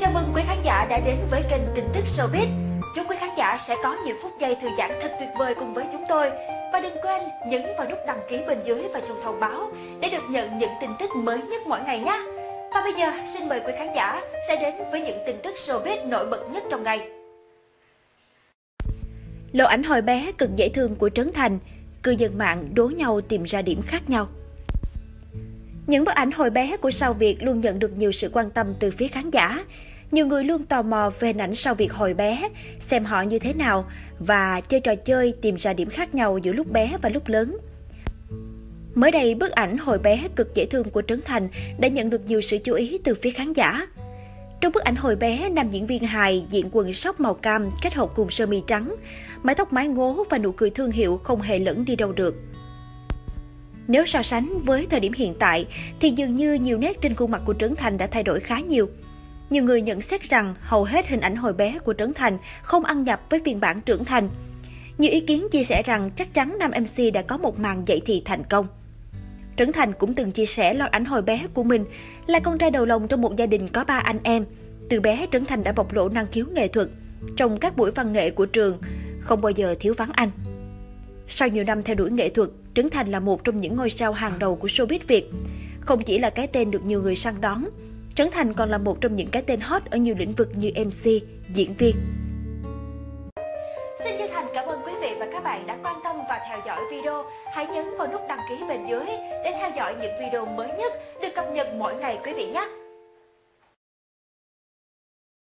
Chào mừng quý khán giả đã đến với kênh Tin Tức Showbiz. Chúc quý khán giả sẽ có những phút giây thư giãn thật tuyệt vời cùng với chúng tôi. Và đừng quên nhấn vào nút đăng ký bên dưới và chuông thông báo để được nhận những tin tức mới nhất mỗi ngày nhé. Và bây giờ xin mời quý khán giả sẽ đến với những tin tức showbiz nổi bật nhất trong ngày. Lộ ảnh hồi bé cực dễ thương của Trấn Thành, cư dân mạng đố nhau tìm ra điểm khác nhau. Những bức ảnh hồi bé của sao Việt luôn nhận được nhiều sự quan tâm từ phía khán giả. Nhiều người luôn tò mò về hình ảnh sao Việt hồi bé, xem họ như thế nào và chơi trò chơi tìm ra điểm khác nhau giữa lúc bé và lúc lớn. Mới đây, bức ảnh hồi bé cực dễ thương của Trấn Thành đã nhận được nhiều sự chú ý từ phía khán giả. Trong bức ảnh hồi bé, nam diễn viên hài diện quần sóc màu cam kết hợp cùng sơ mi trắng, mái tóc mái ngố và nụ cười thương hiệu không hề lẫn đi đâu được. Nếu so sánh với thời điểm hiện tại thì dường như nhiều nét trên khuôn mặt của Trấn Thành đã thay đổi khá nhiều. Nhiều người nhận xét rằng hầu hết hình ảnh hồi bé của Trấn Thành không ăn nhập với phiên bản trưởng thành. Nhiều ý kiến chia sẻ rằng chắc chắn nam MC đã có một màn dậy thì thành công. Trấn Thành cũng từng chia sẻ lo ảnh hồi bé của mình là con trai đầu lòng trong một gia đình có 3 anh em. Từ bé, Trấn Thành đã bộc lộ năng khiếu nghệ thuật trong các buổi văn nghệ của trường, không bao giờ thiếu vắng anh. Sau nhiều năm theo đuổi nghệ thuật, Trấn Thành là một trong những ngôi sao hàng đầu của showbiz Việt. Không chỉ là cái tên được nhiều người săn đón, Trấn Thành còn là một trong những cái tên hot ở nhiều lĩnh vực như MC, diễn viên. Xin chân thành cảm ơn quý vị và các bạn đã quan tâm và theo dõi video. Hãy nhấn vào nút đăng ký bên dưới để theo dõi những video mới nhất được cập nhật mỗi ngày quý vị nhé.